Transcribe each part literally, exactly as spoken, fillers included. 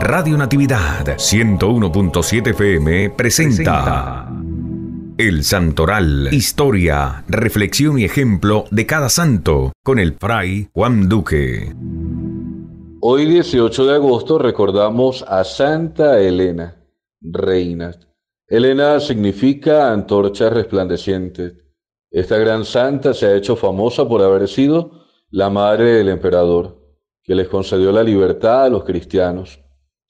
Radio Natividad ciento uno punto siete F M presenta El Santoral, historia, reflexión y ejemplo de cada santo, con el Fray Juan Duque. Hoy dieciocho de agosto recordamos a Santa Elena, reina. Elena significa antorcha resplandeciente. Esta gran santa se ha hecho famosa por haber sido la madre del emperador, que les concedió la libertad a los cristianos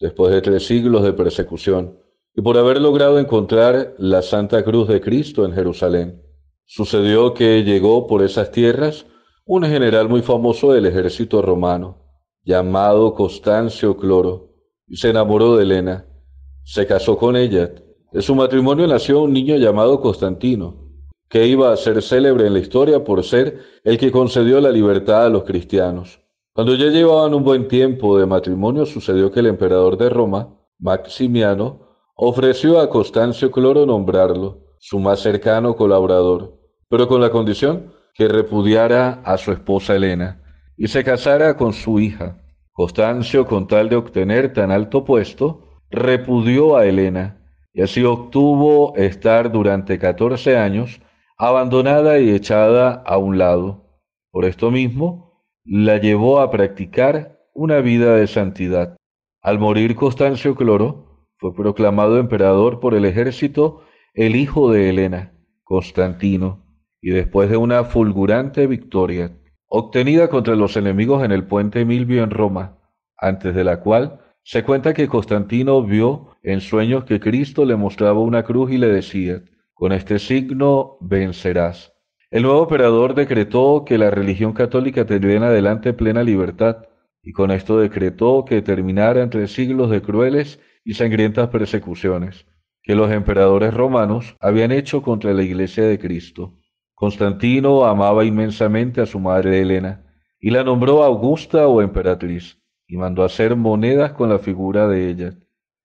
después de tres siglos de persecución, y por haber logrado encontrar la Santa Cruz de Cristo en Jerusalén. Sucedió que llegó por esas tierras un general muy famoso del ejército romano, llamado Constancio Cloro, y se enamoró de Elena. Se casó con ella. De su matrimonio nació un niño llamado Constantino, que iba a ser célebre en la historia por ser el que concedió la libertad a los cristianos. Cuando ya llevaban un buen tiempo de matrimonio, sucedió que el emperador de Roma, Maximiano, ofreció a Constancio Cloro nombrarlo su más cercano colaborador, pero con la condición que repudiara a su esposa Elena y se casara con su hija. Constancio, con tal de obtener tan alto puesto, repudió a Elena, y así obtuvo estar durante catorce años abandonada y echada a un lado. Por esto mismo, la llevó a practicar una vida de santidad. Al morir Constancio Cloro, fue proclamado emperador por el ejército el hijo de Elena, Constantino, y después de una fulgurante victoria, obtenida contra los enemigos en el puente Milvio en Roma, antes de la cual se cuenta que Constantino vio en sueños que Cristo le mostraba una cruz y le decía: con este signo vencerás. El nuevo emperador decretó que la religión católica tendría en adelante plena libertad, y con esto decretó que terminaran tres siglos de crueles y sangrientas persecuciones que los emperadores romanos habían hecho contra la Iglesia de Cristo. Constantino amaba inmensamente a su madre Elena, y la nombró Augusta o emperatriz, y mandó hacer monedas con la figura de ella.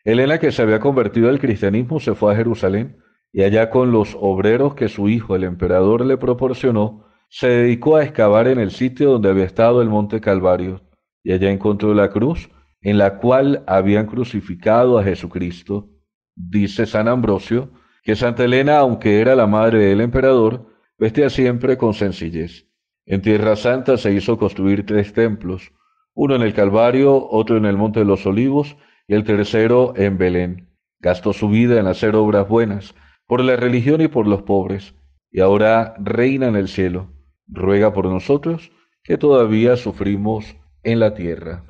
Elena, que se había convertido al cristianismo, se fue a Jerusalén, y allá, con los obreros que su hijo el emperador le proporcionó, se dedicó a excavar en el sitio donde había estado el monte Calvario, y allá encontró la cruz en la cual habían crucificado a Jesucristo. Dice San Ambrosio que Santa Elena, aunque era la madre del emperador, vestía siempre con sencillez. En Tierra Santa se hizo construir tres templos, uno en el Calvario, otro en el Monte de los Olivos y el tercero en Belén. Gastó su vida en hacer obras buenas, por la religión y por los pobres, y ahora reina en el cielo. Ruega por nosotros que todavía sufrimos en la tierra.